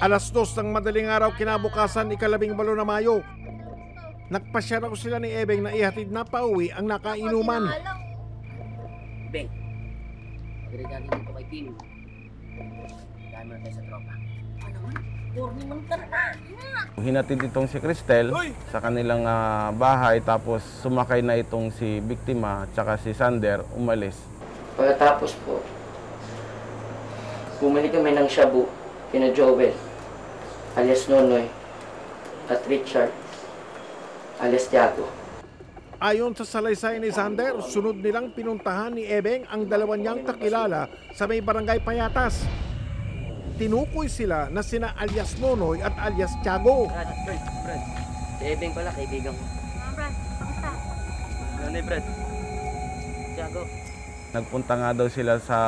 Alas 2 ng madaling araw kinabukasan, ika-18 na Mayo, nagpasyar ako sila ni Ebeng na ihatid na pauwi ang nakainuman. Ebeng, pagregalo dito kay Kim. Dahil mo na tayo sa tropa. Ano man? Porni man ka na! Hinatid itong si Cristel sa kanilang bahay, tapos sumakay na itong si Biktima tsaka si Zander, umalis. Pagkatapos po, bumalik kami ng shabu kina Joel, alias Nonoy, at Richard, alias Tiago. Ayon sa salaysay ni Zander, sunod nilang pinuntahan ni Ebeng ang dalawa niyang kakilala sa may barangay Payatas. Tinukoy sila na sina alias Nonoy at alias Tiago. Brad, si Ebeng pala, kaibigan ko. Brad, kamusta? Nonoy, Brad. Tiago. Nagpunta nga daw sila sa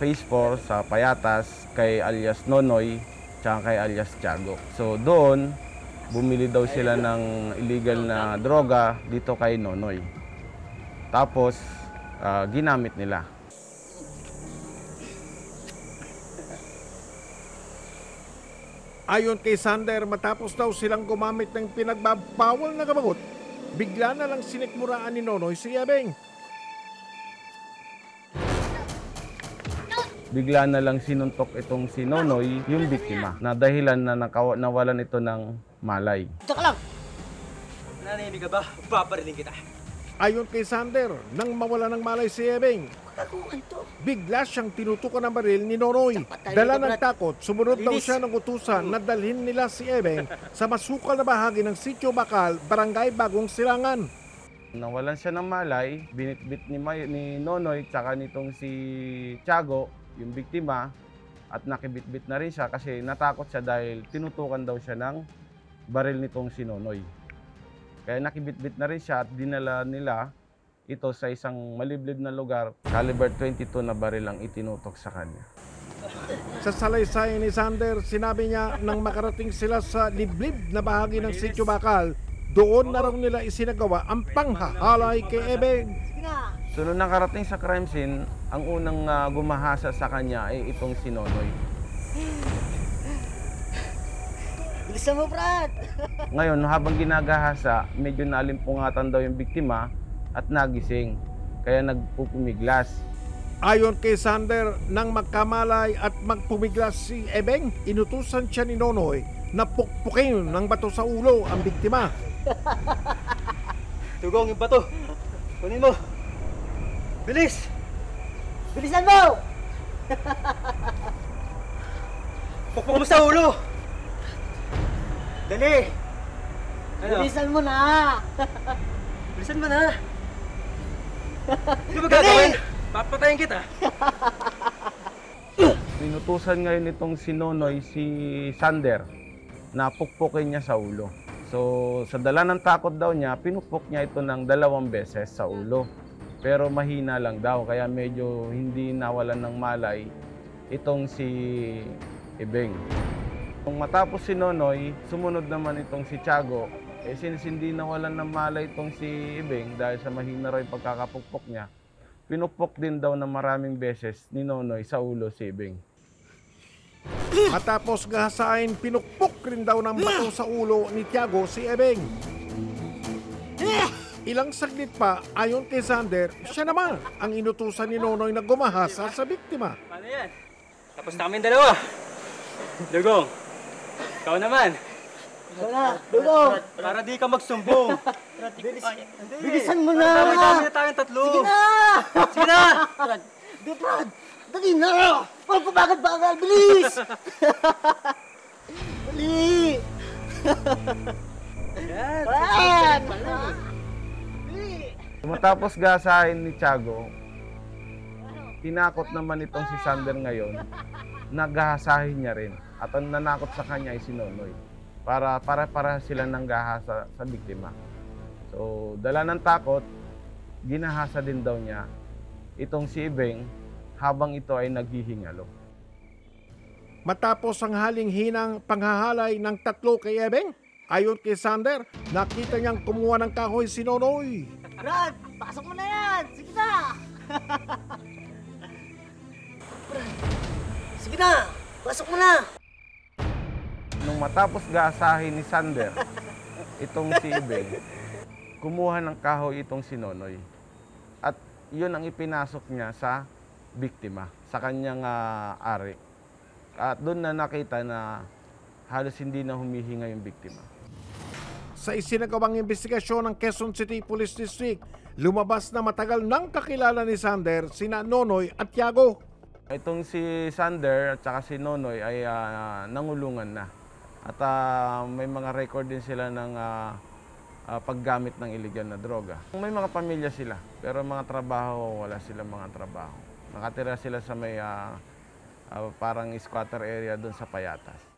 Phase 4 sa Payatas kay alias Nonoy tsaka kay alias Tiago. So doon, bumili daw sila ng illegal na droga dito kay Nonoy. Tapos, ginamit nila. Ayon kay Zander, matapos daw silang gumamit ng pinagbabawal na gabagot, bigla na lang sinikmuraan ni Nonoy si Ebeng. Bigla na lang sinuntok itong si Nonoy, yung biktima, na dahilan na nawalan ito ng malay. Teka lang! Nanahimik ka ba? Papariling kita. Ayon kay Zander, nang mawala ng malay si Ebeng, bigla siyang tinutukan ng baril ni Nonoy. Dala ng takot, sumunod daw siya ng utusan na dalhin nila si Ebeng sa masukal na bahagi ng Sitio Bakal, Barangay Bagong Silangan. Nawalan siya ng malay, binitbit ni Nonoy tsaka nitong si Tiago, yung biktima, at nakibitbit na rin siya kasi natakot siya dahil tinutukan daw siya ng baril nitong si Nonoy. Kaya nakibitbit na rin siya at dinala nila ito sa isang maliblib na lugar. Caliber 22 na baril ang itinutok sa kanya. Sa salaysay ni Zander, sinabi niya nang makarating sila sa liblib na bahagi ng Sitio Bakal, doon na raw nila isinagawa ang panghahalay kay Ebeng. So nung nakarating sa crime scene, ang unang gumahasa sa kanya ay itong si Nonoy. Bilisan mo, Brad! Ngayon, habang ginagahasa, medyo naalimpungatan daw yung biktima at nagising. Kaya nagpupumiglas. Ayon kay Zander, nang magkamalay at magpumiglas si Ebeng, inutusan siya ni Nonoy na pukpukin ng bato sa ulo ang biktima. Tugong yung bato. Kunin mo. Bilis! Bilisan mo! Pukpuk mo sa ulo! Dali! Ano? Bilisan mo na! Bilisan mo na! Ano ba gagawin? Papatayin kita! Pinutusan ngayon itong si Nonoy, si Zander, na pukpukin niya sa ulo. So, sa dala ng takot daw niya, pinupok niya ito ng 2 beses sa ulo. Pero mahina lang daw, kaya medyo hindi nawalan ng malay itong si Ebeng. Nung matapos si Nonoy, sumunod naman itong si Tiago. Eh, since hindi nawalan ng malay itong si Ebeng dahil sa mahina raw yung pagkakapukpok niya, pinupok din daw na maraming beses ni Nonoy sa ulo si Ebeng. Matapos gahasain, pinukpok rin daw ng bato sa ulo ni Tiago si Ebeng. Ilang saglit pa, ayon kay Zander, siya naman ang inutusan ni Nonoy na gumahasa sa biktima. Paano yan? Tapos namin dalawa. Dugong, ikaw naman. Dugong, para di ka magsumbong. Bilisan mo na! Dami na tayong 3. Sige na! Sige na! Brad! Dali na! Papabagal-bagal! Bilis! Bali! Brad! Matapos gasahin ni Tiago, tinakot naman itong si Zander ngayon, nagahasahin niya rin. At ang nanakot sa kanya ay si Nonoy. Para sila nang gahasa sa biktima. So, dala ng takot, ginahasa din daw niya itong si Ebeng habang ito ay naghihingalo. Matapos ang haling-hinang panghahalay ng 3 kay Ebeng, ayon kay Zander, nakita niyang kumuha ng kahoy si Nonoy. Brad, pasok mo na yan! Sige na! Brad, sige na! Pasok mo na! Nung matapos gasahin ni Zander, itong si Ebeng, kumuha ng kahoy itong si Nonoy. At yun ang ipinasok niya sa biktima, sa kanyang ari. At doon na nakita na halos hindi na humihinga yung biktima. Sa isinagawang investigasyon ng Quezon City Police District, lumabas na matagal nang kakilala ni Zander sina Nonoy at Tiago. Itong si Zander at saka si Nonoy ay nangulungan na. At may mga record din sila ng paggamit ng iligal na droga. May mga pamilya sila, pero mga trabaho, wala silang mga trabaho. Nakatira sila sa may parang squatter area doon sa Payatas.